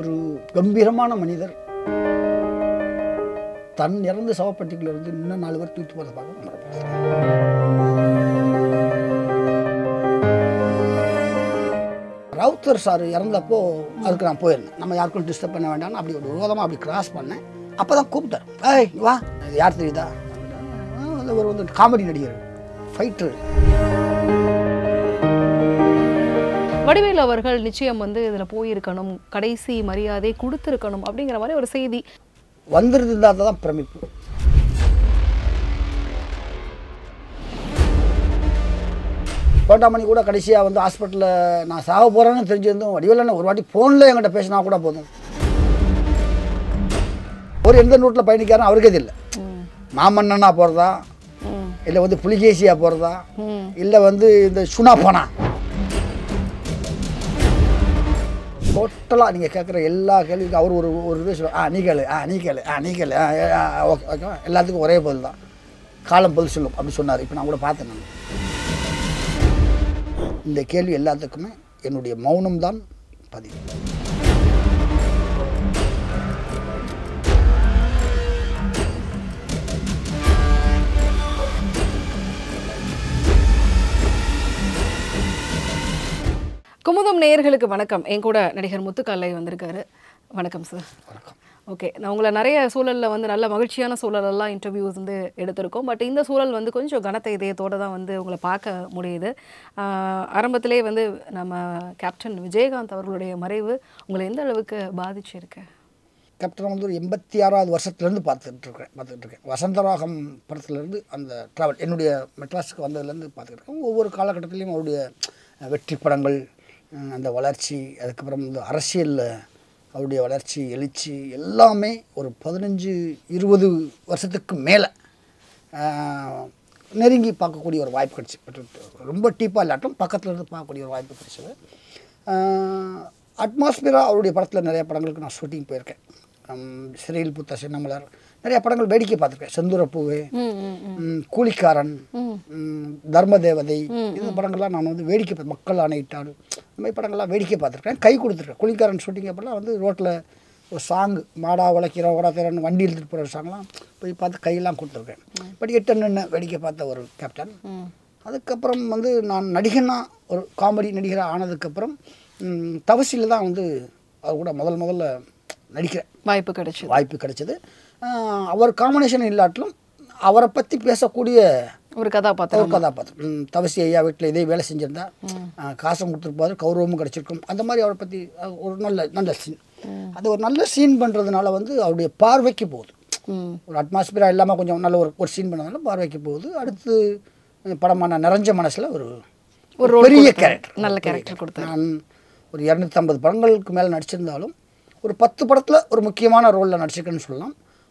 ஒரு கம்பீரமான மனிதர் தன் இறந்த சவப்பட்டிக்குள்ள இருந்து இன்னும் 4 பேர் தூக்கிப் போறத பார்க்க ரவுத்தர் சார் இறந்தப்போ அதுக்கு நான் போயிருந்தேன். நம்ம யாருக்கும் டிஸ்டர்ப் பண்ண வேண்டாம்னு அப்படி ஒரு ரோதமா அப்படி கிராஸ் பண்ணேன். அப்பதான் கூப்பிட்டார், ஏய் வா. யார் தெரியுதா? அவர் வந்து காமெடி நடிகர், ஃபைட்டர் வடிவேலு அவர்கள். நிச்சயம் வந்து இதில் போயிருக்கணும், கடைசி மரியாதை கொடுத்துருக்கணும் அப்படிங்கிற மாதிரி ஒரு செய்தி வந்திருந்தால் தான் பிரமிப்பு. கோட்டாமணி கூட கடைசியாக வந்து ஹாஸ்பிட்டலில் நான் சாக போகிறேன்னு தெரிஞ்சிருந்தோம். வடிவேலு ஒரு வாட்டி ஃபோனில் என்கிட்ட பேசினா கூட போதும். ஒரு எந்த நூட்டில் பயணிக்காரன் அவருக்கே தெரியல. மாமன்னா போகிறதா இல்லை வந்து புலிகேசியாக போகிறதா இல்லை வந்து இந்த சுனாப்பானா டோட்டலாக நீங்கள் கேட்குற எல்லா கேள்விக்கும் அவர் ஒரு ஒரு இது சொல்லுவாங்க. நீ கேளு ஓகே ஓகேவா. எல்லாத்துக்கும் ஒரே பதில் தான், காலம் பதில் சொல்லும் அப்படின்னு சொன்னார். இப்போ நான் கூட பார்த்தேன். நான் இந்த கேள்வி எல்லாத்துக்குமே என்னுடைய மௌனம் தான் பதில். குமுதம் நேயர்களுக்கு வணக்கம். என் கூட நடிகர் முத்து கலை வந்திருக்காரு. வணக்கம் சார். வணக்கம். ஓகே, நான் உங்களை நிறைய சூழலில் வந்து நல்ல மகிழ்ச்சியான சூழலெல்லாம் இன்டர்வியூஸ் வந்து எடுத்திருக்கோம். பட் இந்த சூழல் வந்து கொஞ்சம் கனத்த இதயத்தோடு தான் வந்து உங்களை பார்க்க முடியுது. ஆரம்பத்திலே வந்து நம்ம கேப்டன் விஜயகாந்த் அவர்களுடைய மறைவு உங்களை எந்த அளவுக்கு பாதிச்சிருக்கு? கேப்டன் வந்து ஒரு 86வது வருஷத்துலேருந்து பார்த்துக்கிட்டு இருக்கேன். வசந்தராகம் படத்துலேருந்து அந்த ட்ராவல் என்னுடைய மெட்ராஸுக்கு வந்ததுலேருந்து பார்த்துக்கிட்டு ஒவ்வொரு காலகட்டத்திலையும் அவருடைய வெற்றி படங்கள், அந்த வளர்ச்சி, அதுக்கப்புறம் வந்து அரசியலில் அவருடைய வளர்ச்சி, எழுச்சி எல்லாமே ஒரு 15-20 வருஷத்துக்கு மேலே நெருங்கி பார்க்கக்கூடிய ஒரு வாய்ப்பு கிடைச்சி. ரொம்ப டீப்பாக இல்லாட்டும் பக்கத்தில் இருந்து பார்க்கக்கூடிய ஒரு வாய்ப்பு கிடைச்சது. அட்மாஸ்பியராக அவருடைய படத்தில் நிறைய படங்களுக்கு நான் ஷூட்டிங் போயிருக்கேன். சிறையில் பூத்த சின்னமலர் நிறைய படங்கள் வேடிக்கை பார்த்துருக்கேன். செந்தூரப்பூவே, கூலிக்காரன், தர்ம தேவதை, இந்த படங்கள்லாம் நான் வந்து வேடிக்கை பார்த்து, மக்கள் ஆணையிட்டாள், இந்த மாதிரி படங்கள்லாம் வேடிக்கை பார்த்துருக்கேன், கை கொடுத்துருக்கேன். கூலிக்காரன் ஷூட்டிங் அப்போல்லாம் வந்து ரோட்டில் ஒரு சாங், மாடா உழைக்கிற ஓடா தேரன்னு வண்டி இழுத்துட்டு போகிற சாங்லாம் போய் பார்த்து கையெல்லாம் கொடுத்துருக்கேன். பட் எட்டன்னு வேடிக்கை பார்த்த ஒரு கேப்டன். அதுக்கப்புறம் வந்து நான் நடிகனாக ஒரு காமெடி நடிகராக ஆனதுக்கப்புறம் தவசியில் தான் வந்து அவர் கூட முதல்ல நடிக்கிற வாய்ப்பு கிடைச்சது. அவர் காம்பினேஷன் இல்லாட்டிலும் அவரை பற்றி பேசக்கூடிய ஒரு கதாபாத்திரம். தவசி ஐயா வீட்டில் இதே வேலை செஞ்சுருந்தா காசும் கொடுத்துருப்பாரு, கௌரவமும் கிடச்சிருக்கும். அந்த மாதிரி அவரை பற்றி ஒரு நல்ல சீன், அது ஒரு நல்ல சீன் பண்ணுறதுனால வந்து அவருடைய பார்வைக்கு போகுது. ஒரு அட்மாஸ்பியராக இல்லாமல் கொஞ்சம் நல்ல ஒரு சீன் பண்ணதுனால பார்வைக்கு போகுது. அடுத்து படமான நிறைஞ்ச மனசில் ஒரு பெரிய கேரக்டர், நல்ல கேரக்டர் கொடுத்தேன். நான் ஒரு 250 படங்களுக்கு மேலே நடிச்சிருந்தாலும் ஒரு 10 படத்தில் ஒரு முக்கியமான ரோலில் நடிச்சிருக்கேன்னு சொல்லலாம்.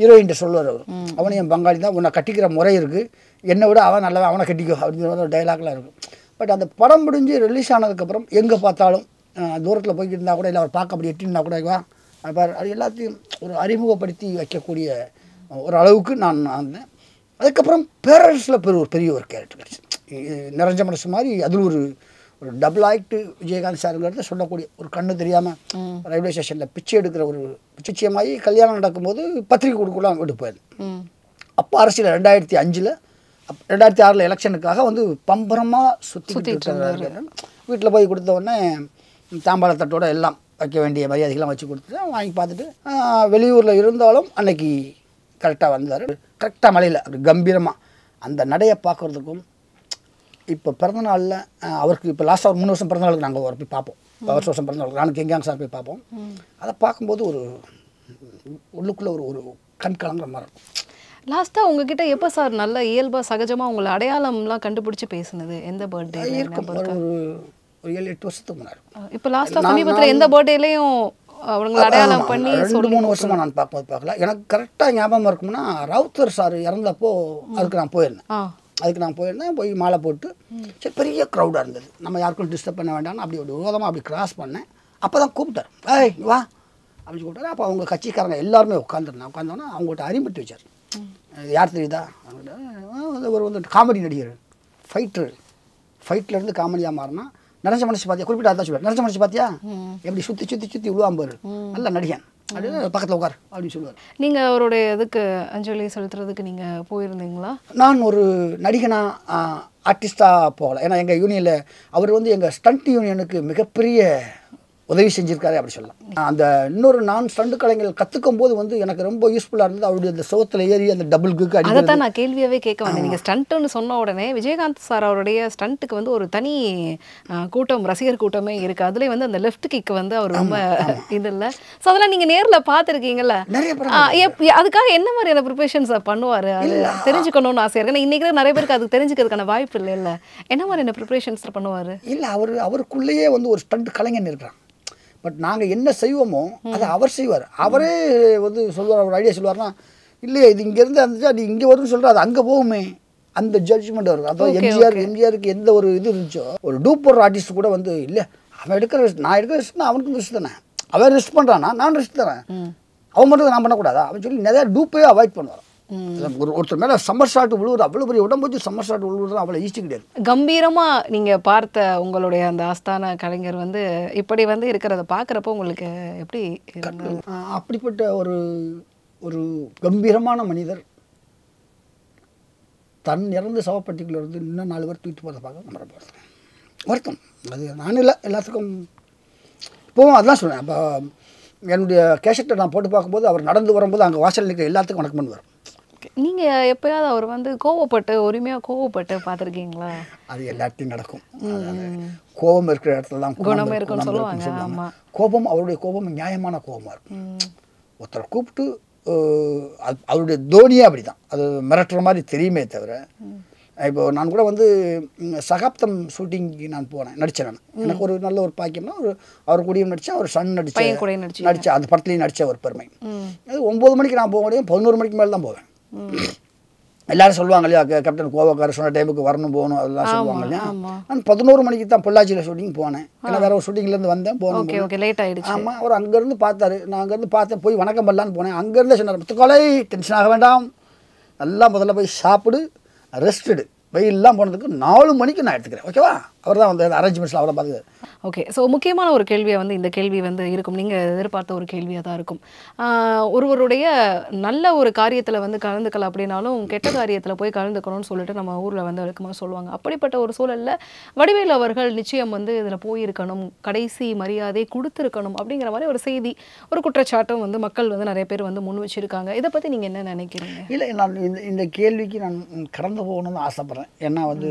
ஹீரோயின்ட்ட சொல்லுவார் அவர். அவனும் என் பங்காளி தான், உன்னை கட்டிக்கிற முறை இருக்குது, என்னை விட அவன் நல்லவன், அவனை கட்டிக்கோ அப்படிங்கிற ஒரு டைலாக்லாம் இருக்கும். பட் அந்த படம் முடிஞ்சு ரிலீஸ் ஆனதுக்கப்புறம் எங்கே பார்த்தாலும் தூரத்தில் போய்கிட்டு இருந்தால் கூட இல்லை அவர் பார்க்க அப்படி எட்டினா கூட வா பார், அது எல்லாத்தையும் ஒரு அறிமுகப்படுத்தி வைக்கக்கூடிய ஒரு அளவுக்கு நான் வந்தேன். அதுக்கப்புறம் பேரண்ட்ஸில் பெரிய ஒரு கேரக்டர் கிடைச்சி நிறைஞ்ச மனசு மாதிரி. அதில் ஒரு டபுள் ஆக்ட்டு விஜயகாந்த் சாருங்கிறத சொல்லக்கூடிய ஒரு கண்ணு தெரியாமல் ரயில்வே ஸ்டேஷனில் பிச்சை எடுக்கிற ஒரு பிச்சைச்சியமாகி கல்யாணம் நடக்கும்போது பத்திரிக்கை கொடுக்கலாம் அங்கே விட்டு போயிடுது. அப்போ அரசியல் 2005-2006 எலெக்ஷனுக்காக வந்து பம்பரமாக சுற்றிக்கிட்டு வீட்டில் போய் கொடுத்த உடனே தாம்பாளத்தட்டோட எல்லாம் வைக்க வேண்டிய மரியாதைகள்லாம் வச்சு கொடுத்துட்டு வாங்கி பார்த்துட்டு வெளியூரில் இருந்தாலும் அன்னைக்கு கரெக்டாக வந்தார். கரெக்டாக மலையில் அப்படி கம்பீரமாக அந்த நடையை பார்க்குறதுக்கும் இப்போ பிறந்தநாளில் அவருக்கு இப்போ லாஸ்ட்டாக ஒரு 3 வருஷம் பிறந்தநாளுக்கு நாங்கள் ஒரு போய் பார்ப்போம். வருஷம் வருஷம் பிறந்தநாளுக்கு நானும் கெங்காங்க சார் போய் பார்ப்போம். அதை பார்க்கும்போது ஒரு உள்ளுக்குள்ளே ஒரு கண்கலங்கிற மாதிரி இருக்கும். லாஸ்ட்டாக உங்ககிட்ட எப்போ சார் நல்லா இயல்பாக சகஜமாக உங்களை அடையாளம்லாம் கண்டுபிடிச்சி பேசுனது எந்த பர்த்டே? ஒரு 7-8 வருஷத்துக்கு முன்னாடி இப்போ லாஸ்ட்டாக சமீபத்தில் எந்த பர்த்டேலையும் அவங்கள அடையாளம் பண்ணி சொல்லுங்க. 2-3 வருஷமா நான் பாக்கும்போது பார்க்கல. எனக்கு கரெக்ட்டா ஞாபகம் இருக்கும்னா ரவுத்தர் சார் இறந்தப்போ அதுக்கு நான் போயிருந்தேன். போய் மாலை போட்டு சரி பெரிய க்ரௌடா இருந்தது. நம்ம யாருக்கும் டிஸ்டர்ப் பண்ண வேண்டாம்னு அப்படி ஓரமா அப்படி கிராஸ் பண்ணேன். அப்பதான் கூப்பிட்டார். ஏய் வா அப்படி கூப்பிட்டாரு. அப்ப அவங்க கட்சிக்காரங்க எல்லாரும் உட்கார்ந்தாங்க. உட்கார்ந்தோம்னா அவங்கள்ட்ட அறிமுட்டு வச்சார். யார் தெரியுதா ஒரு வந்து காமெடி நடிகர் ஃபைட்லேருந்து காமெடியாக மாறினா நிறைஞ்ச மனுஷ பார்த்தியா குறிப்பிட்ட அதான் சொல்லுவார். நிறைஞ்ச மனுஷ பார்த்தியா எப்படி சுற்றி சுற்றி சுற்றி விழுவாம்பார் நல்லா நடிகன் அப்படின்னு பக்கத்தில் உட்கார் அப்படின்னு சொல்லுவார். நீங்கள் அவருடைய இதுக்கு அஞ்சலி செலுத்துறதுக்கு நீங்கள் போயிருந்தீங்களா? நான் ஒரு நடிகனாக ஆர்டிஸ்டாக போகலை. ஏன்னா எங்கள் யூனியனில் அவர் வந்து எங்கள் ஸ்டண்ட் யூனியனுக்கு மிகப்பெரிய உதவி செஞ்சுருக்காரு அப்படி சொல்லலாம். அந்த இன்னொரு நான் ஸ்டண்டு கலைஞர்கள் கற்றுக்கும் போது வந்து எனக்கு ரொம்ப யூஸ்ஃபுல்லாக இருந்தது. அவருடைய அந்த சோத்தில் ஏறி அந்த டபுள் குக்கு அதை தான் நான் கேள்வியாகவே கேட்க வந்தேன். நீங்கள் ஸ்டண்ட்டுன்னு சொன்ன உடனே விஜயகாந்த் சார் அவருடைய ஸ்டண்ட்டுக்கு வந்து ஒரு தனி கூட்டம் ரசிகர் கூட்டமே இருக்குது. அதுலேயே வந்து அந்த லெஃப்ட் கிக்கு வந்து அவர் ரொம்ப இது இல்லை. ஸோ அதெல்லாம் நீங்கள் நேரில் பார்த்துருக்கீங்கல்ல, அதுக்காக என்ன மாதிரியான ப்ரிப்பரேஷன்ஸ் பண்ணுவார் தெரிஞ்சுக்கணும்னு ஆசையாக இருக்கு. ஏன்னா இன்றைக்கி நிறைய பேருக்கு அதுக்கு தெரிஞ்சுக்கிறதுக்கான வாய்ப்பு இல்லை. இல்லை என்ன மாதிரியான ப்ரிப்பரேஷன்ஸ் பண்ணுவார்? இல்லை அவருக்குள்ளேயே வந்து ஒரு ஸ்டண்ட் கலைஞன் இருக்கிறாங்க. பட் நாங்கள் என்ன செய்வோமோ அதை அவர் செய்வார். அவரே வந்து சொல்லுவார். அவர் ஐடியா சொல்லுவார்னா இல்லையே இது இங்கேருந்து இருந்துச்சு அது இங்கே வரும்னு சொல்கிற அது அங்கே போகுமே அந்த ஜட்ஜ்மெண்ட் அவருக்கு. அதாவது எம்ஜிஆருக்கு எந்த ஒரு இது இருந்துச்சோ ஒரு டூப்பர் ஆர்டிஸ்ட் கூட வந்து இல்லை அவன் எடுக்கிற ரிஸ்க் நான் எடுக்கிற ரிஸ்க்னா அவனுக்கு ரிஸ்க் தானே. அவன் ரிஸ்க் பண்ணுறான்னா நான் ரிஸ்க் தரேன். அவன் மட்டும் நான் பண்ணக்கூடாதா அப்படின்னு சொல்லி நிறையா டூப்பே அவாய்ட் பண்ணுவார். ஒருத்தர் மேலே சம்மர் ஷாட் விழுவுறது அவ்வளோ பெரிய உடம்பு வச்சு சம்மர் ஷாட் விழுவுறது அவ்வளோ ஈஸி கிடையாது. கம்பீரமாக நீங்கள் பார்த்த உங்களுடைய அந்த ஆஸ்தான கலைஞர் வந்து இப்படி வந்து இருக்கிறத பார்க்குறப்போ உங்களுக்கு எப்படி? அப்படிப்பட்ட ஒரு ஒரு கம்பீரமான மனிதர் தன் இறந்து சவப்பட்டிக்குள்ள இருந்து இன்னும் 4 பேர் தூக்கிட்டு போகிறத பார்க்க நம்ம போகிறோம் வருத்தம். அது நானும் இல்லை எல்லாத்துக்கும் இப்போவும் அதெல்லாம் சொன்னேன். அப்போ என்னுடைய கேசட்டை நான் போட்டு பார்க்கும்போது அவர் நடந்து வரும்போது அங்கே வாசல் நிற்கிற எல்லாத்துக்கும் வணக்கம் பண்ணுவார். நீங்கள் எப்போயாவது அவர் வந்து கோவப்பட்டு உரிமையாக கோவப்பட்டு பார்த்துருக்கீங்களா? அது எல்லாத்தையும் நடக்கும். கோபம் இருக்கிற இடத்துல தான் குணம் இருக்குன்னு சொல்லுவாங்க. ஆமாம் கோபம் அவருடைய கோபம் நியாயமான கோபமாக இருக்கும். ஒருத்தரை கூப்பிட்டு அவருடைய தோனியே அப்படி தான். அது மிரட்டுற மாதிரி தெரியுமே தவிர இப்போது நான் கூட வந்து சகாப்தம் ஷூட்டிங்க்கு நான் போனேன் நடித்தேன். நான் எனக்கு ஒரு நல்ல ஒரு பாக்கியம்னா ஒரு அவர் கூடயும் நடித்தேன். அவர் சன் நடித்தேன் அந்த படத்துலேயும் நடித்த ஒரு பெருமை. அது 9 மணிக்கு நான் போக முடியும் 11 மணிக்கு மேலே தான் போவேன். எல்லாரும் சொல்லுவாங்க இல்லையா கேப்டன் கோவக்கார சொன்ன டைமுக்கு வரணும் போகணும் அதெல்லாம் சொல்லுவாங்க இல்லையா. நான் 11 மணிக்கு தான் பொள்ளாச்சியில் ஷூட்டிங் போனேன். ஏன்னா வேறு ஒரு ஷூட்டிங்லேருந்து வந்தேன் போனேன். ஆமாம் அவர் அங்கேருந்து பார்த்தாரு. நான் அங்கேருந்து பார்த்தேன் போய் வணக்கம் பண்ணலான்னு போனேன். அங்கேருந்து சொன்னார் முத்து காலை டென்ஷன் ஆக வேண்டாம் நல்லா முதல்ல போய் சாப்பிடு ரெஸ்டடு வெயிலெலாம் போனதுக்கு 4 மணிக்கு நான் எடுத்துக்கிறேன் ஓகேவா. அவர் தான் வந்து அரேஞ்ச்மெண்ட்ஸில் அவரை பார்த்துக்காரு. ஓகே ஸோ முக்கியமான ஒரு கேள்வியாக வந்து இந்த கேள்வி வந்து இருக்கும். நீங்கள் எதிர்பார்த்த ஒரு கேள்வியாக தான் இருக்கும். ஒருவருடைய நல்ல ஒரு காரியத்தில் வந்து கலந்துக்கலாம் அப்படின்னாலும் கெட்ட காரியத்தில் போய் கலந்துக்கணும்னு சொல்லிட்டு நம்ம ஊரில் வந்து வழக்கமாக சொல்லுவாங்க. அப்படிப்பட்ட ஒரு சூழலில் வடிவேலு அவர்கள் நிச்சயம் வந்து இதில் போயிருக்கணும் கடைசி மரியாதை கொடுத்துருக்கணும் அப்படிங்கிற மாதிரி ஒரு செய்தி ஒரு குற்றச்சாட்டும் வந்து மக்கள் வந்து நிறைய பேர் வந்து முன் வச்சுருக்காங்க. இதை பற்றி நீங்கள் என்ன நினைக்கிறீங்க? இல்லை நான் இந்த கேள்விக்கு நான் கடந்து போகணும்னு ஆசைப்பட்றேன். ஏன்னா வந்து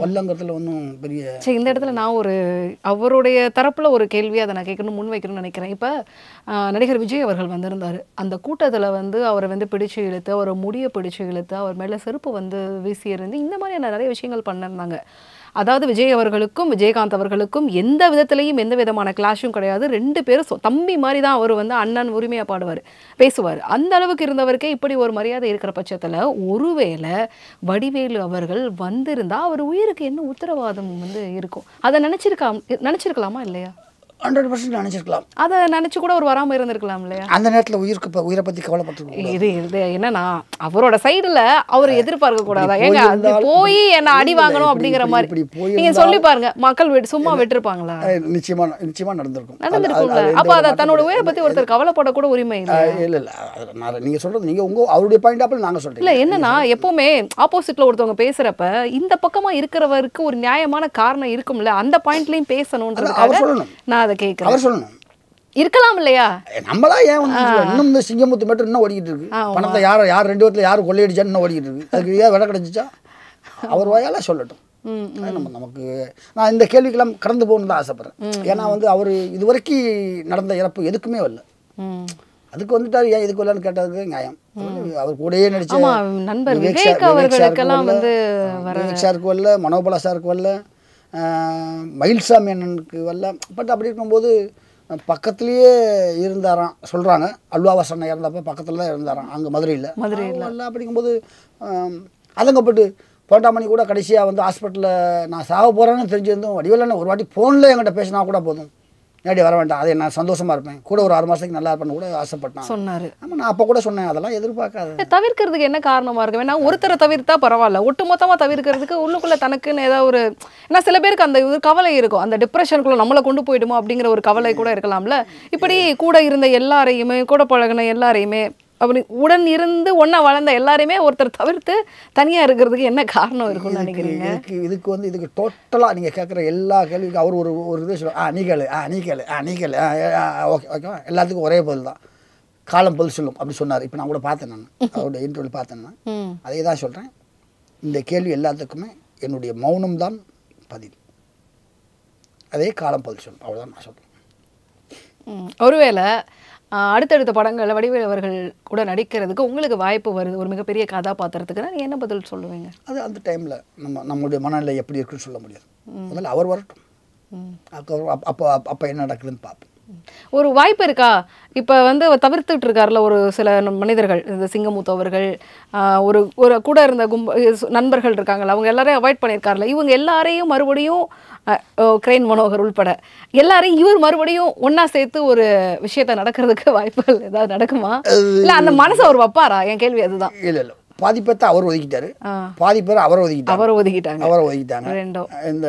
வல்லங்கத்தில் ஒன்றும் பெரிய சரி. இந்த இடத்துல நான் ஒரு அவருடைய தரப்பில் ஒரு கேள்வி அதை நான் கேட்கணும் முன் வைக்கணும்னு நினைக்கிறேன். இப்போ நடிகர் விஜய் அவர்கள் வந்திருந்தார். அந்த கூட்டத்தில் வந்து அவரை வந்து பிடிச்சு இழுத்து அவரை முடியை பிடிச்சு இழுத்து அவர் மேலே செருப்பு வந்து வீசி இருந்து இந்த மாதிரியான நிறைய விஷயங்கள் பண்ணியிருந்தாங்க. அதாவது விஜய் அவர்களுக்கும் விஜயகாந்த் அவர்களுக்கும் எந்த விதத்துலையும் எந்த விதமான கிளாஷும் கிடையாது. 2 பேரும் தம்பி மாதிரி தான். அவர் வந்து அண்ணன் உரிமையாக பாடுவார் பேசுவார். அந்த அளவுக்கு இருந்தவருக்கே இப்படி ஒரு மரியாதை இருக்கிற பட்சத்தில் ஒருவேளை வடிவேலு அவர்கள் வந்திருந்தால் அவர் உயிருக்கு என்ன உத்தரவாதம் வந்து இருக்கும் அதை நினச்சிருக்கலாமா இல்லையா? 100% நினச்சிருக்கலாம். அதை நினச்சி கூட ஒரு வராமல் இருந்திருக்கலாம் இல்லையா? அந்த நேரத்தில் உயிருக்கு உயிரை பற்றி கவலைப்பட்டு இது என்னன்னா அவரோட சைடில் அவர் எதிர்பார்க்க கூடாதா? ஏங்க அது போய் என்னை அடி வாங்கணும் அப்படிங்கிற மாதிரி நீங்கள் சொல்லி பாருங்க. மக்கள் சும்மா விட்டுருப்பாங்களா? நிச்சயமாக நடந்திருக்கும். அப்போ அதை தன்னோட உயிரை பற்றி ஒருத்தர் கவலைப்படக்கூட உரிமை இல்லை. இல்லை இல்லை நீங்கள் சொல்கிறது நீங்கள் உங்கள் அவருடைய பாயிண்ட் ஆஃப் நாங்கள் சொல்கிறோம். இல்லை என்னன்னா எப்போவுமே ஆப்போசிட்டில் ஒருத்தவங்க பேசுகிறப்ப இந்த பக்கமாக இருக்கிறவருக்கு ஒரு நியாயமான காரணம் இருக்கும்ல. அந்த பாயிண்ட்லையும் பேசணுன்றது நான் அவர் சொல்லணும் இருக்கலாம் இல்லையா? நம்மளா ஏன் இன்னும் இந்த சிங்கமுத்து மட்டும் இன்னும் ஓடிக்கிட்டு இருக்கு. பணத்தை யார் 2 வருஷத்துல யார் கொள்ளையடிச்சா இன்னும் ஓடிக்கிட்டு இருக்கு. அதுக்கு ஏன் விட கிடைச்சிச்சா அவர் வாயால சொல்லட்டும். நமக்கு நான் இந்த கேள்விக்கெல்லாம் கடந்து போகணும்னு தான் ஆசைப்படுறேன். ஏன்னா வந்து அவர் இதுவரைக்கும் நடந்த இறப்பு எதுக்குமே வரல. அதுக்கு வந்துட்டார் ஏன் இதுக்கு வரலன்னு கேட்டதுக்கு நியாயம். அவர் கூடயே நடிச்ச நண்பர் விவேக் அவர்களுக்கெல்லாம் வந்து விவேக் சாருக்கு வரல, மனோபாலா சாருக்கு வரல, மயில்சாமி அண்ணனுக்கு வரல. பட் அப்படி இருக்கும்போது பக்கத்துலயே இருந்தாராம் சொல்றாங்க. அல்வாவாசன் இறந்தப்ப பக்கத்துல தான் இருந்தாராம் அங்கே மதுரையில். மதுரையில் அப்படிங்கும்போது அதங்கப்பட்டு போட்டாமணி கூட கடைசியாக வந்து ஹாஸ்பிட்டலில் நான் சாக போகிறேன்னு தெரிஞ்சிருந்தோம். வடிவேலு ஒரு வாட்டி ஃபோனில் என்கிட்ட பேசினா கூட போதும், நேரடி வர வேண்டாம், அதை நான் சந்தோஷமாக இருப்பேன், கூட ஒரு 6 மாதத்துக்கு நல்லா இருப்பேன்னு கூட ஆசைப்பட்டேன் சொன்னார். ஆமாம், நான் அப்போ கூட சொன்னேன் அதெல்லாம் எதிர்பார்க்காது. தவிர்க்கிறதுக்கு என்ன காரணமாக இருக்கும்? ஏன்னா ஒருத்தரை தவிர்த்தா பரவாயில்ல, ஒட்டுமொத்தமாக தவிர்க்கிறதுக்கு உள்ளுக்குள்ளே தனக்குன்னு ஏதாவது ஒரு, ஏன்னா சில பேருக்கு அந்த ஒரு கவலை இருக்கும், அந்த டிப்ரெஷனுக்குள்ளே நம்மளை கொண்டு போயிடுமோ அப்படிங்கிற ஒரு கவலை கூட இருக்கலாம்ல. இப்படி கூட இருந்த எல்லாரையுமே, கூட பழகின எல்லாரையுமே, அப்படி உடன் இருந்து ஒன்றா வளர்ந்த எல்லாருமே ஒருத்தர் தவிர்த்து தனியாக இருக்கிறதுக்கு என்ன காரணம் இருக்கும்னு நினைக்கிறீங்க? இதுக்கு வந்து இதுக்கு டோட்டலாக நீங்கள் கேட்குற எல்லா கேள்விக்கும் அவர் ஒரு ஒரு இது சொல்லுவாங்க. நீ கேளு ஓகே ஓகேவா, எல்லாத்துக்கும் ஒரே பதில் தான், காலம் பதில் சொல்லும் அப்படி சொன்னார். இப்போ நான் கூட பார்த்தேன், நான் அவருடைய இன்டர்வியூவில் பார்த்தேன்னா அதே தான் சொல்கிறேன். இந்த கேள்வி எல்லாத்துக்குமே என்னுடைய மௌனம் தான் பதில், அதே காலம் பதில் சொல்லும், அவ்வளோதான் நான் சொல்கிறேன். ஒருவேளை அடுத்தடுத்த படங்களில் வடிவேலு அவர்கள் கூட நடிக்கிறதுக்கு உங்களுக்கு வாய்ப்பு வருது, ஒரு மிகப்பெரிய கதாபாத்திரத்துக்குன்னா நீங்கள் என்ன பதில் சொல்லுவீங்க? அது அந்த டைமில் நம்மளுடைய மனநிலை எப்படி இருக்குன்னு சொல்ல முடியாது. முதல்ல அவர் வரட்டும், அப்போ அப்போ என்ன நடக்குதுன்னு பார்ப்போம். ஒரு வாய்ப்பு இருக்கா? இப்போ வந்து தவிர்த்துட்டு இருக்காருல ஒரு சில மனிதர்கள், இந்த சிங்கமுத்து அவர்கள், ஒரு ஒரு கூட இருந்த நண்பர்கள் இருக்காங்களா, அவங்க எல்லாரையும் அவாய்ட் பண்ணியிருக்காருல, இவங்க எல்லாரையும் மறுபடியும் கிரைன் மனோகர் உள்பட எல்லாரையும் இவர் மறுபடியும் ஒன்னா சேர்த்து ஒரு விஷயத்த நடக்கிறதுக்கு வாய்ப்புகள் ஏதாவது நடக்குமா? இல்லை அந்த மனசை அவர் வைப்பாரா? என் கேள்வி அதுதான். இல்லை இல்லை, பாதி பேர்த்த அவர் ஒதுக்கிட்டாரு, பாதி பேர் அவரை ஒதுக்கிட்டாங்க. ரெண்டும் இந்த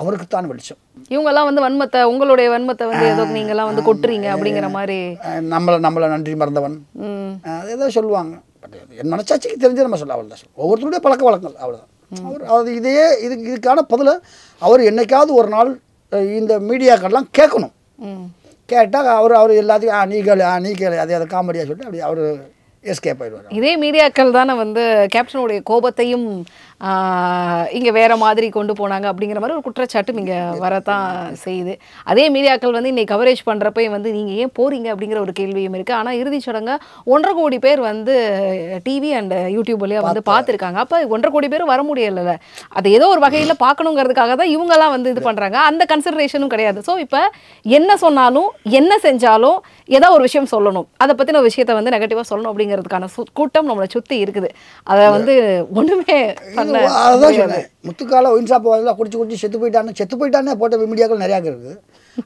அவருக்கு தான் வெளிச்சம். இவங்கெல்லாம் வந்து வன்மத்தை, உங்களுடைய வன்மத்தை வந்து ஏதோ நீங்கள்லாம் வந்து கொட்டுறீங்க அப்படிங்கிற மாதிரி, நம்மளை நன்றி மறந்தவன் அது ஏதோ சொல்லுவாங்க. பட் என் மனசாட்சிக்கு தெரிஞ்சு நம்ம சொல்ல, அவள் தான் சொல்லுவோம். ஒவ்வொருத்தருடைய பழக்க வழக்கங்கள் அவ்வளோதான். அவர் அது இதையே இதுக்கான பதிலை அவர் என்றைக்காவது ஒரு நாள் இந்த மீடியாக்கள்லாம் கேட்கணும். கேட்டால் அவர் எல்லாத்தையும் நீ கேளு அதே அதை காமெடியாக சொல்லிட்டு அப்படி அவர் எஸ்கேப் ஆகிடுவார். இதே மீடியாக்கள் தானே வந்து கேப்டனுடைய கோபத்தையும் இங்கே வேறு மாதிரி கொண்டு போனாங்க அப்படிங்கிற மாதிரி ஒரு குற்றச்சாட்டும் இங்கே வரத்தான் செய்யுது. அதே மீடியாக்கள் வந்து இன்றைக்கி கவரேஜ் பண்ணுறப்பையும் வந்து நீங்கள் ஏன் போகிறீங்க அப்படிங்கிற ஒரு கேள்வியும் இருக்குது. ஆனால் இறுதிச் சடங்கு 1.5 கோடி பேர் வந்து டிவி அண்ட் யூடியூப் வழியாக வந்து பார்த்துருக்காங்க. அப்போ 1.5 கோடி பேர் வர முடியலை, அது ஏதோ ஒரு வகையில் பார்க்கணுங்கிறதுக்காக தான் இவங்கெல்லாம் வந்து இது பண்ணுறாங்க, அந்த கன்சிடரேஷனும் கிடையாது. ஸோ இப்போ என்ன சொன்னாலும் என்ன செஞ்சாலும் ஏதோ ஒரு விஷயம் சொல்லணும், அதை பற்றின ஒரு விஷயத்தை வந்து நெகட்டிவாக சொல்லணும் அப்படிங்கிறதுக்கான கூட்டம் நம்மளை சுற்றி இருக்குது. அதை வந்து ஒன்றுமே அதுதான் சொன்னேன். முத்துக்கால ஒயின்சாப்பெல்லாம் குடிச்சு செத்து போயிட்டான்னு போட்ட மீடியாக்கள் நிறையா இருக்குது.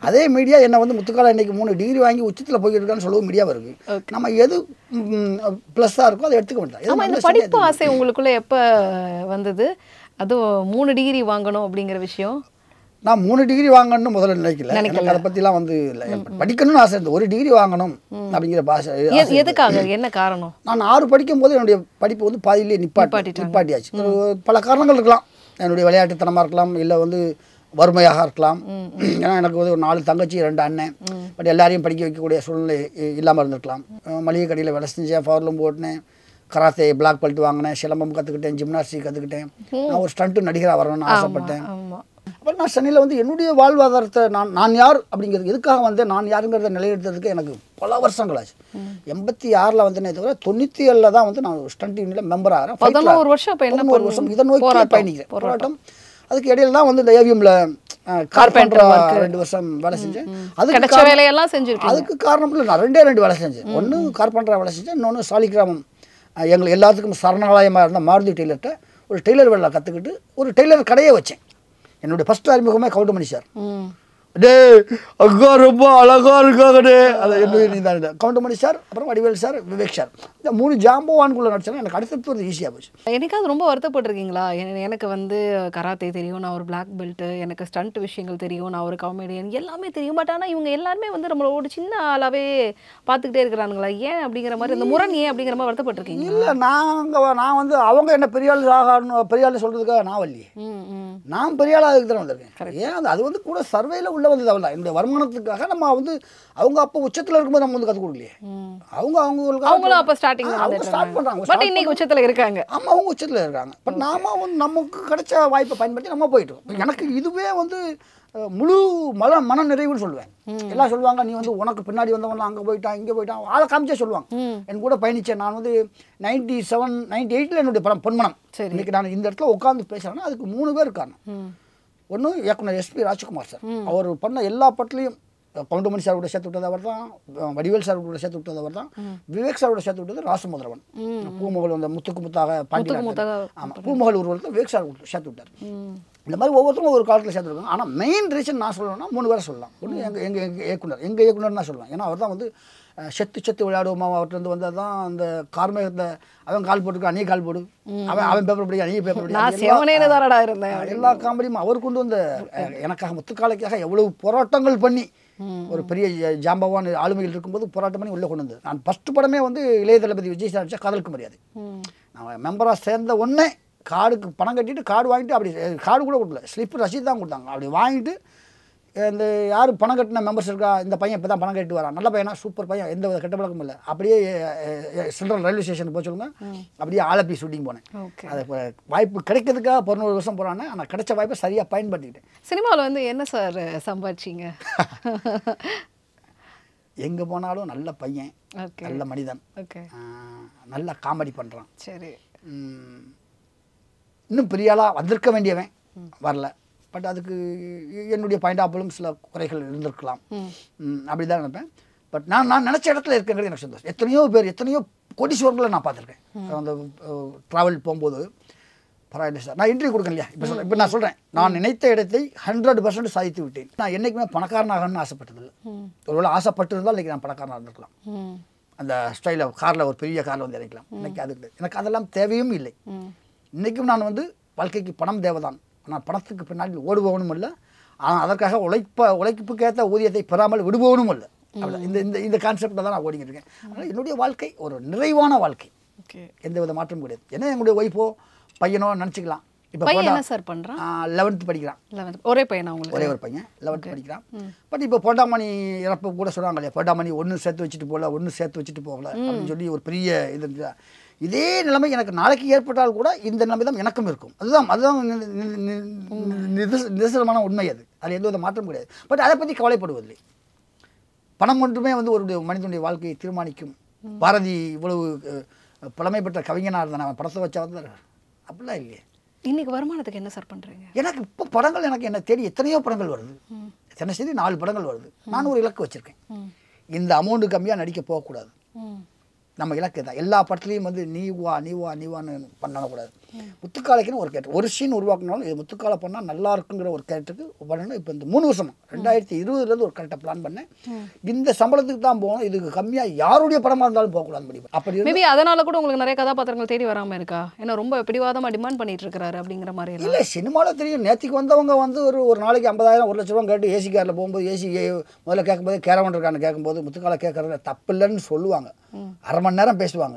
அதே மீடியா என்ன வந்து முத்துக்கால இன்னைக்கு 3 டிகிரி வாங்கி உச்சத்தில் போய்கிட்டு இருக்கான்னு சொல்லவும் மீடியா வருது. நம்ம எது ப்ளஸ்ஸாக இருக்கோ அதை எடுத்துக்க மாட்டோம். இந்த படிப்பு ஆசை உங்களுக்குள்ளே எப்போ வந்தது? அதுவும் 3 டிகிரி வாங்கணும் அப்படிங்கிற விஷயம். நான் 3 டிகிரி வாங்கணும்னு முதல்ல நினைக்கல, அதை பற்றிலாம் வந்து இல்லை. படிக்கணும்னு ஆசை இருந்தது, 1 டிகிரி வாங்கணும் அப்படிங்கிற பாஷை. எதுக்காக, என்ன காரணம்? நான் 6 படிக்கும் போது என்னுடைய படிப்பு வந்து பாதியிலேயே நிப்பாட்டியாச்சு. பல காரணங்கள் இருக்கலாம், என்னுடைய விளையாட்டுத்தனமாக இருக்கலாம், இல்லை வந்து வறுமையாக இருக்கலாம். ஏன்னா எனக்கு வந்து ஒரு 4 தங்கச்சி, 2 அண்ணன். பட் எல்லாரையும் படிக்க வைக்கக்கூடிய சூழ்நிலை இல்லாமல் இருந்திருக்கலாம். மளிகை கடையில் வேலை செஞ்சேன், பவர்லூம் ஓட்டினேன், கராத்தே பிளாக் பெல்ட் வாங்கினேன், சிலம்பம் கற்றுக்கிட்டேன், ஜிம்னாஸ்டிக் கற்றுக்கிட்டேன். நான் ஒரு ஸ்டண்ட்டு நடிகராக வரணும்னு ஆசைப்பட்டேன். அப்போ நான் சென்னையில் வந்து என்னுடைய வாழ்வாதாரத்தை நான் யார் அப்படிங்கிறது, எதுக்காக வந்து நான் யாருங்கிறத நிலையெடுத்ததுக்கு எனக்கு பல வருஷங்களாச்சு. 86ல் வந்தேனே தவிர 97ல் தான் வந்து நான் ஒரு ஸ்டண்ட் யூனியனில் மெம்பர் ஆகிறேன். 11 வருஷம் இதை நோக்கி பயணிக்கிறேன், போராட்டம். அதுக்கு இடையில தான் வந்து இந்த ஏவிஎம்ல கார்பெண்டராக 2 வருஷம் வேலை செஞ்சேன். அதுக்கு வேலையெல்லாம் செஞ்சுருக்கேன். அதுக்கு காரணம் இல்லை, நான் 2 வேலை செஞ்சேன். ஒன்று கார்பெண்டராக வேலை செஞ்சேன், இன்னொன்று சாலிகிராமம் எங்களுக்கு எல்லாத்துக்கும் சரணாலயமாக இருந்த மாருதி டெய்லர்கிட்ட ஒரு டெய்லர் வேலை கற்றுக்கிட்டு ஒரு டெய்லர் கடையே வச்சேன். என்னுடைய ஃபஸ்ட்டு அறிமுகமே கவுண்டமணி சார். டே அக்கா ரொம்ப அழகாக இருக்காங்க, கவுண்டமணி சார், அப்புறம் வடிவேல் சார், விவேக் சார், இந்த மூணு ஜாம்பவானுக்குள்ள நடிச்சாலும் எனக்கு அடுத்து ஒரு ஈஸியாக போச்சு. எனக்கு அது ரொம்ப வருத்தப்பட்டிருக்கீங்களா? எனக்கு வந்து கராத்தே தெரியும், நான் ஒரு பிளாக் பெல்ட்டு, எனக்கு ஸ்டண்ட் விஷயங்கள் தெரியும், நான் ஒரு காமெடியன், எல்லாமே தெரியும். பட் ஆனால் இவங்க எல்லாருமே வந்து நம்மளோட ஒரு சின்ன ஆளாகவே பார்த்துக்கிட்டே இருக்கிறானுங்களா ஏன் அப்படிங்கிற மாதிரி, இந்த முரண் ஏன் அப்படிங்கிற மாதிரி வருத்தப்பட்டிருக்கீங்க? இல்லை, நான் வந்து அவங்க என்ன பெரியாள் ஆகணும், பெரியாள் சொல்கிறதுக்காக நான் வரலையே, நான் பெரியாளாக அதுக்கு தான் வந்திருக்கேன். ஏன் அது வந்து கூட சர்வேயில் உள்ள வந்து தான் என்னுடைய வருமானத்துக்காக நம்ம வந்து அவங்க அப்போ உச்சத்தில் இருக்கும்போது நம்ம வந்து கற்றுக் கொடுக்கலையே. அவங்க அவங்களுக்கு எனக்கு இதுவே வந்து முழு மன நிறைவுன்னு சொல்லுவேன். எல்லாம் சொல்லுவாங்க, நீ வந்து உனக்கு பின்னாடி வந்தவங்க அங்கே போயிட்டான் இங்கே போயிட்டான், அதை காமிச்சே சொல்லுவாங்க. என் கூட பயணிச்சேன், நான் வந்து 97, 98 என்னுடைய படம் பொன்மனம். இன்னைக்கு நான் இந்த இடத்துல உட்காந்து பேசுறேன்னா அதுக்கு 3 பேர் இருக்காங்க. ஒன்று இயக்குனர் SP ராஜ்குமார் சார், அவர் பண்ண எல்லா படத்துலையும் பவுண்டமணி சார் கூட சேர்த்து விட்டது அவர் தான், வடிவேல் சார் கூட சேர்த்து விட்டது அவர் தான், விவேக் சார் கூட சேர்த்து விட்டது ராசமுதிரவன், பூமகள் அந்த முத்துக்கு முத்தாக பாண்டியராஜன். ஆமாம், பூமகள் உருவத்தில் விவேக் சார் சேர்த்து விட்டார். இந்த மாதிரி ஒவ்வொருத்தரும் ஒரு காலத்தில் சேர்த்துருக்காங்க. ஆனால் மெயின் ரீசன் நான் சொல்லணும்னா 3 பேரை சொல்லலாம். ஒன்று எங்கள் எங்கள் எங்கள் இயக்குனர் எங்கள் இயக்குனர்னா சொல்லுவேன். ஏன்னா அவர் தான் வந்து செத்து செத்து விளையாடுவோமா அவர்கிட்ட வந்து தான் அந்த கார்மேகத்தை அவன் கால் போட்டுருக்கான், நீ கால் போடு, அவன் பேப்பர் படிக்க, நீ பேப்பர் படிக்க, எல்லா காமெடியும் அவர் கொண்டு வந்த எனக்காக முத்துக்காலைக்காக எவ்வளவு போராட்டங்கள் பண்ணி ஒரு பெரிய ஜாம்பவான் ஆளுமையில் இருக்கும்போது போராட்டம் பண்ணி உள்ளே கொண்டு வந்தது. நான் ஃபஸ்ட்டு படமே வந்து இளைய தளபதி விஜய் சார் நடிச்சா காதலுக்கு மரியாதை. நான் மெம்பராக சேர்ந்த உடனே கார்டுக்கு பணம் கட்டிட்டு கார்டு வாங்கிட்டு, அப்படி கார்டு கூட கொடுக்கல, ஸ்லிப்பு ரசீது தான் கொடுத்தாங்க. அப்படி வாங்கிட்டு இந்த யார் பணம் கட்டின மெம்பர்ஸ் இருக்கா, இந்த பையன் இப்போ தான் பணம் கட்டிட்டு வரான், நல்ல பையனா, சூப்பர் பையன், எந்த கெட்ட பழக்கமும் இல்லை, அப்படியே சென்ட்ரல் ரயில்வே ஸ்டேஷன் போய் சொல்லுங்க, அப்படியே ஆலப்பி ஷூட்டிங் போனேன். அது வாய்ப்பு கிடைக்கிறதுக்காக 11 வருஷம் போகிறானே, ஆனால் கிடைச்ச வாய்ப்பை சரியாக பயன்படுத்திக்கிட்டேன். சினிமாவில் வந்து என்ன சார் சம்பாதிச்சிங்க? எங்கே போனாலும் நல்ல பையன், நல்ல மனிதன், நல்லா காமெடி பண்ணுறான், சரி இன்னும் பெரியாளாக வந்திருக்க வேண்டியவன் வரல. பட் அதுக்கு என்னுடைய பாயிண்ட் ஆஃப்லும் சில குறைகள் இருந்திருக்கலாம், அப்படி தான் நினைப்பேன். பட் நான் நினச்ச இடத்துல இருக்கிறது எனக்கு சந்தோஷம். எத்தனையோ பேர் எத்தனையோ கோடீஸ்வரர்களை நான் பார்த்துருக்கேன். அந்த ட்ராவல் போகும்போது பரவாயில்ல சார், நான் இன்டர்வியூ கொடுக்கலையா, இப்போ நான் சொல்கிறேன், நான் நினைத்த இடத்தை 100% சாதித்து விட்டேன். நான் என்றைக்குமே பணக்காரனாகணும்னு ஆசைப்பட்டதில்லை. ஒருவேளை ஆசைப்பட்டிருந்தால் இன்றைக்கி நான் பணக்காரனாக இருந்திருக்கலாம், அந்த ஸ்டைலில் காரில் ஒரு பெரிய காரில் வந்து இறக்கலாம். இன்றைக்கி அதுக்கு எனக்கு அதெல்லாம் தேவையும் இல்லை. இன்றைக்கும் நான் வந்து வாழ்க்கைக்கு பணம் தேவைதான், ஆனால் பணத்துக்கு பின்னாடி ஓடுபவனும் இல்லை, ஆனால் அதற்காக உழைப்புக்கேற்ற ஊதியத்தை பெறாமல் விடுபவனும் இல்லை. இந்த இந்த இந்த கான்செப்டில் தான் நான் ஓடிக்கிட்டு இருக்கேன். அதனால் என்னுடைய வாழ்க்கை ஒரு நிறைவான வாழ்க்கை, எந்த வித மாற்றமும் கிடையாது. ஏன்னா என்னுடைய ஒய்ஃபோ பையனோ நினச்சிக்கலாம். இப்போ என்ன சார் பண்ணுறான்? 11th படிக்கிறான். ஒரே பையனா உங்களுக்கு? ஒரே ஒரு பையன் 11th படிக்கிறான். பட் இப்போ பொண்டாமணி இறப்பு கூட சொல்கிறாங்க இல்லையா, பொண்டாமணி ஒன்றும் சேர்த்து வச்சுட்டு போகல, ஒன்றும் சேர்த்து வச்சுட்டு போகல அப்படின்னு சொல்லி ஒரு பெரிய இது இருந்தா, இதே நிலைமை எனக்கு நாளைக்கு ஏற்பட்டால் கூட இந்த நிலைமை தான் எனக்கும் இருக்கும். அதுதான் நிதர்சனமான உண்மை. அது எந்த வித மாற்றம் கிடையாது. பட் அதை பற்றி கவலைப்படுவதில்லை. பணம் ஒன்றுமே வந்து ஒரு மனிதனுடைய வாழ்க்கையை தீர்மானிக்கும். பாரதி இவ்வளவு பழமை பெற்ற கவிஞனாக இருந்தா நான் படத்தை வச்சா வந்தார், அப்படிலாம் இல்லையே. இன்னைக்கு வருமானத்துக்கு என்ன சார் பண்ணுறீங்க? எனக்கு இப்போ படங்கள் எனக்கு என்ன தேடி எத்தனையோ படங்கள் வருது, எத்தனை செய்தி 4 படங்கள் வருது. நானும் ஒரு இலக்கு வச்சுருக்கேன், இந்த அமௌண்ட்டு கம்மியாக நடிக்க போகக்கூடாது. நம்ம இலக்கு தான் எல்லா படத்துலையும் வந்து நீ வா நீ வா நீ வான்னு பண்ணக்கூடாது. முத்துக்காலைக்குன்னு ஒரு கேரக்டர் ஒரு சீன் உருவாக்கினாலும் இது முத்துக்காலை பண்ணால் நல்லா இருக்குங்கிற ஒரு கேரக்டருக்கு பண்ணணும். இப்போ இந்த 3 வருஷமாக 2020லேருந்து ஒரு கரெக்டாக பிளான் பண்ணேன், இந்த சம்பளத்துக்கு தான் போகணும், இதுக்கு கம்மியாக யாருடைய படமாக இருந்தாலும் போகக்கூடாது முடியும். அப்படி மேபி அதனால கூட உங்களுக்கு நிறைய கதாபாத்திரங்கள் தேடி வராமல் இருக்கா? ஏன்னா ரொம்ப பிடிவாதமாக டிமாண்ட் பண்ணிட்டு இருக்கிறாரு அப்படிங்கிற மாதிரி இல்லை. சினிமாவில் தெரியும், நேற்றுக்கு வந்தவங்க வந்து ஒரு நாளைக்கு 50,000, 1,00,000 கேட்டு ஏசி காரில் போகும்போது ஏசி முதல்ல கேட்கும்போது கேரவன் இருக்கான்னு கேட்கும்போது முத்துக்காலை கேட்கறது தப்பு இல்லைன்னு சொல்லுவாங்க. அரை மணி நேரம் பேசுவாங்க,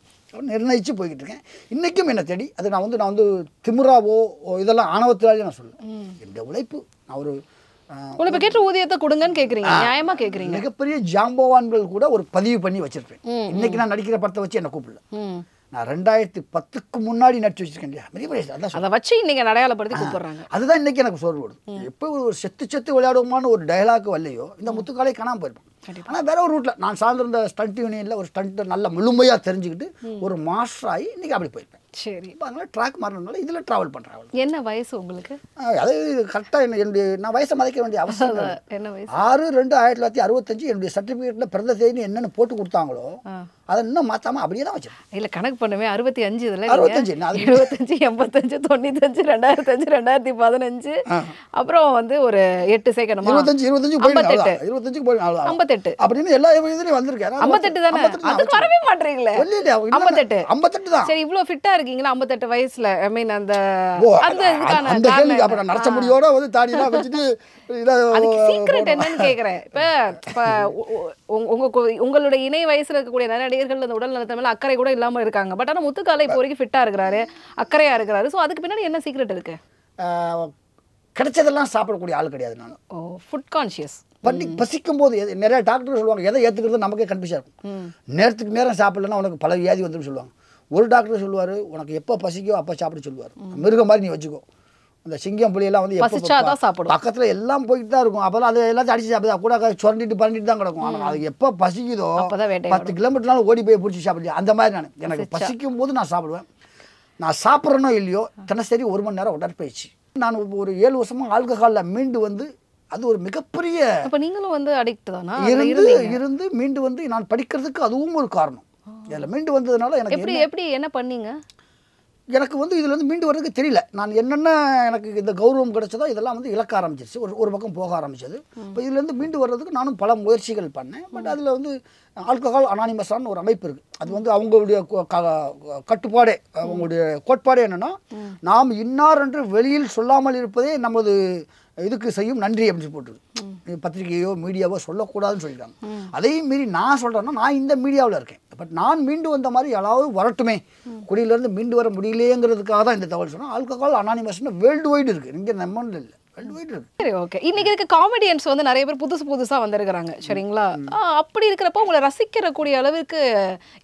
நிர்ணயித்து போய்கிட்டு இருக்கேன். இன்றைக்கும் என்னை தேடி அது நான் வந்து திமுறாவோ இதெல்லாம் ஆணவத்திலே நான் சொல்லுவேன். என்னுடைய உழைப்பு நான் ஒரு உழைப்பு கேட்ட ஊதியத்தை கொடுங்கன்னு கேட்குறீங்க, நியாயமாக கேட்குறீங்க. மிகப்பெரிய ஜாம்பவான்கள் கூட ஒரு பதிவு பண்ணி வச்சுருப்பேன், இன்றைக்கி நான் நடிக்கிற படத்தை வச்சு என்னை கூப்பிடல, நான் 2010க்கு முன்னாடி நடிச்சு வச்சுருக்கேன் இல்லையா, பெரிய பெரிய அதான் அதை வச்சு இன்றைக்கி அடையாளப்படுத்தி கூப்பிட்றாங்க. அதுதான் இன்றைக்கி எனக்கு சோர்வு ஓடும். எப்போ ஒரு செத்து விளையாடுவோமான்னு ஒரு டயலாக் வரலையோ இந்த முத்துக்காலை காணாமல் போயிருப்பேன். ஆனால் வேற ஒரு ரூட்டில் நான் சார்ந்திருந்த ஸ்டண்ட் யூனியனில் ஒரு ஸ்டண்ட்டை நல்லா முழுமையாக தெரிஞ்சுக்கிட்டு ஒரு மாஸ்டர் ஆகி இன்றைக்கி அப்படி போயிருப்பேன். சரி. இப்போ அதனால ட்ராக் மாறணும்னால இதில் ட்ராவல் பண்ணுறாங்க. என்ன வயசு உங்களுக்கு? அது கரெக்டாக என்னுடைய நான் வயசை மதிக்க வேண்டிய அவசியம் இல்லை. என்ன வயசு? 6/2/1965 என்னுடைய சர்டிஃபிகேட்டில் பிறந்த தேதி என்னென்னு போட்டு கொடுத்தாங்களோ அதை இன்னும் மாற்றாமல் அப்படியே தான் வச்சிருக்கேன். இல்லை கணக்கு பண்ணுமே 65 இதில் 65 நான் 75 85 95 2005 2015 அப்புறம் வந்து ஒரு 8 செகண்ட் 25 போயிடும் 58 அப்படின்னு எல்லா இதுலேயும் வந்திருக்கேன். 58 தானே? அதுக்கு வரவே மாட்டீங்களே. 58 தான். சரி இவ்வளோ ஃபிட்டாக இருக்கீங்களா 58 வயசுல? ஐ மீன் அந்த அந்த இதுக்கான காரணம் அப்புறம் நடச்ச முடியோட வந்து தாடிலாம் வச்சிட்டு அதுக்கு சீக்ரெட் என்னன்னு கேட்குறேன். இப்போ உங்களுடைய இணைய வயசில் இருக்கக்கூடிய நடிகர்கள் அந்த உடல் நலத்தமில்ல அக்கறை கூட இல்லாமல் இருக்காங்க. பட் ஆனால் முத்துக்காலை இப்போ வரைக்கும் ஃபிட்டாக இருக்கிறாரு, அக்கறையாக இருக்கிறாரு. ஸோ அதுக்கு பின்னாடி என்ன சீக்ரெட் இருக்கு? கிடைச்சதெல்லாம் சாப்பிடக்கூடிய ஆள் கிடையாது நான். ஓ, ஃபுட் கான்ஷியஸ். பட் பசிக்கும் போது நிறைய டாக்டர் சொல்லுவாங்க எதை ஏற்றுக்கிறது நமக்கே கன்ஃபியூஸாக இருக்கும். நேரத்துக்கு நேரம் சாப்பிடலன்னா உனக்கு பல வியாதி வந்துடும் சொல்லுவாங்க. ஒரு டாக்டர் சொல்லுவார் உனக்கு எப்போ பசிக்கோ அப்போ சாப்பிட சொல்லுவார். மிருகம் மாதிரி நீ வச்சுக்கோ. அந்த சிங்கம் புளியெல்லாம் வந்து எப்போ சாப்பிடும் பக்கத்தில் எல்லாம் போயிட்டு தான் இருக்கும். அப்போல்லாம் அது எல்லாத்தையும் அடிச்சு சாப்பிடுதா கூட சுரண்டிட்டு பரண்டிட்டு தான் கிடக்கும். ஆனால் அது எப்போ பசிக்குதோ 10 கிலோமீட்டர்னாலும் ஓடி போய் பிடிச்சி சாப்பிடுச்சு. அந்த மாதிரி நான் எனக்கு பசிக்கும் போது நான் சாப்பிடுவேன். நான் சாப்பிட்றேனோ இல்லையோ தினசரி 1 மணி நேரம் உடற்பயிற்சி. நான் ஒரு 7 வருஷமாக ஆல்கஹாலில் மீண்டு வந்து அது ஒரு மிகப்பெரிய நீங்களும் வந்து அடிக்ட் தானா இருந்து மீண்டு வந்து நான் படிக்கிறதுக்கு அதுவும் ஒரு காரணம். இதில் மீண்டு வந்ததுனால எனக்கு எப்படி என்ன பண்ணீங்க? எனக்கு வந்து இதில் வந்து மீண்டு வர்றதுக்கு தெரியல. நான் என்னென்ன எனக்கு இந்த கௌரவம் கிடச்சதோ இதெல்லாம் வந்து இழக்க ஆரம்பிச்சிருச்சு. ஒரு பக்கம் போக ஆரம்பிச்சது. இப்போ இதுலேருந்து மீண்டு வர்றதுக்கு நானும் பல முயற்சிகள் பண்ணேன். பட் அதில் வந்து ஆல்கஹால் அனானிமஸான ஒரு அமைப்பு இருக்குது. அது வந்து அவங்களுடைய கட்டுப்பாடே அவங்களுடைய கோட்பாடே என்னென்னா நாம் இன்னார் என்று வெளியில் சொல்லாமல் இருப்பதே நமது இதுக்கு செய்யும் நன்றி அப்படின்னு போட்டுருக்கு. பத்திரிகையோ மீடியாவோ சொல்லக்கூடாதுன்னு சொல்லிட்டாங்க. அதையும் மீறி நான் சொல்கிறேன்னா நான் இந்த மீடியாவில் இருக்கேன். பட் நான் மீண்டு வந்த மாதிரி யாராவது வரட்டுமே, குடியிலேருந்து மீண்டு வர முடியலையேங்கிறதுக்காக தான் இந்த தகவல் சொன்னால் ஆல்கஹால் அனானிமஸ்னு வேர்ல்டு வைடு இருக்குது. இங்கே நம்ம இல்லை சரி ஓகே. இன்னைக்கு இருக்க காமெடியன்ஸ் வந்து நிறைய பேர் புதுசாக வந்திருக்கிறாங்க சரிங்களா? அப்படி இருக்கிறப்ப உங்களை ரசிக்கிறக்கூடிய அளவுக்கு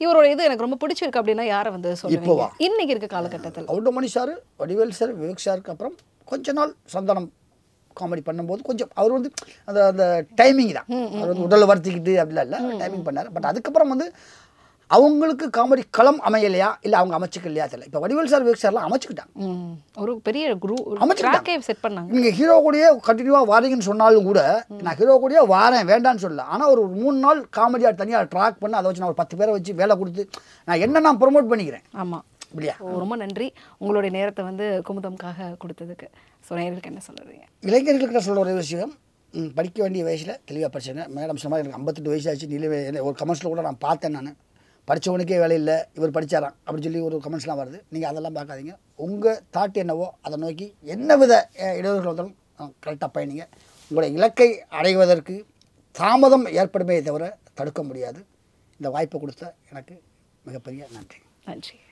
இவரோட இது எனக்கு ரொம்ப பிடிச்சிருக்கு அப்படின்னா யாரை வந்து சொல்லுவீங்க இன்னைக்கு இருக்க காலகட்டத்தில்? கவுண்டமணி சார், வடிவேல் சார், விவேக் சாருக்கு அப்புறம் கொஞ்ச நாள் சந்தனம் காமெடி பண்ணும்போது கொஞ்சம் அவர் வந்து அந்த அந்த டைமிங் தான் அவர் வந்து உடல் வருத்திக்கிட்டு அப்படிலாம் இல்லை டைமிங் பண்ணார். பட் அதுக்கப்புறம் வந்து அவங்களுக்கு காமெடி களம் அமையலையா இல்லை அவங்க அமைச்சுக்க இல்லையா தெரியல. இப்போ வடிவேல் சார் விவேக் சார்லாம் அமைச்சுக்கிட்டாங்க. ஒரு பெரிய குரூப் அமைச்சு செட் பண்ணாங்க. நீங்கள் ஹீரோ கூடயே கண்டினியூவாக வாரீங்கன்னு சொன்னாலும் கூட நான் ஹீரோ கூடயே வாரேன் வேண்டான்னு சொல்லல. ஆனால் ஒரு 3 நாள் காமெடியாக தனியாக ட்ராக் பண்ணி அதை வச்சு நான் ஒரு 10 பேரை வச்சு வேலை கொடுத்து நான் என்ன நான் ப்ரொமோட் பண்ணிக்கிறேன். ஆமாம் அப்படியா? ரொம்ப நன்றி உங்களுடைய நேரத்தை வந்து குமுதம்காக கொடுத்ததுக்கு. ஸோ நேயர்களுக்கு என்ன சொல்கிறீங்க? இளைஞர்களுக்கு நான் சொல்ல ஒரே விஷயம், படிக்க வேண்டிய வயசில் தெளிவாக படிச்சுங்க. மேடம் சொன்னால் எனக்கு 58 வயசு ஆச்சு. நிலவே ஒரு கமெண்ட்ஸில் கூட நான் பார்த்தேன், நான் படித்தவனுக்கே வேலை இல்லை இவர் படித்தாரான் அப்படின்னு சொல்லி ஒரு கமெண்ட்ஸ்லாம் வருது. நீங்கள் அதெல்லாம் பார்க்காதீங்க. உங்கள் தாட் என்னவோ அதை நோக்கி என்ன வித இடையூறுகள் வந்தாலும் கரெக்டாக பயணிங்க. உங்களுடைய இலக்கை அடைவதற்கு தாமதம் ஏற்படுமே தவிர தடுக்க முடியாது. இந்த வாய்ப்பை கொடுத்த எனக்கு மிகப்பெரிய நன்றி. நன்றி.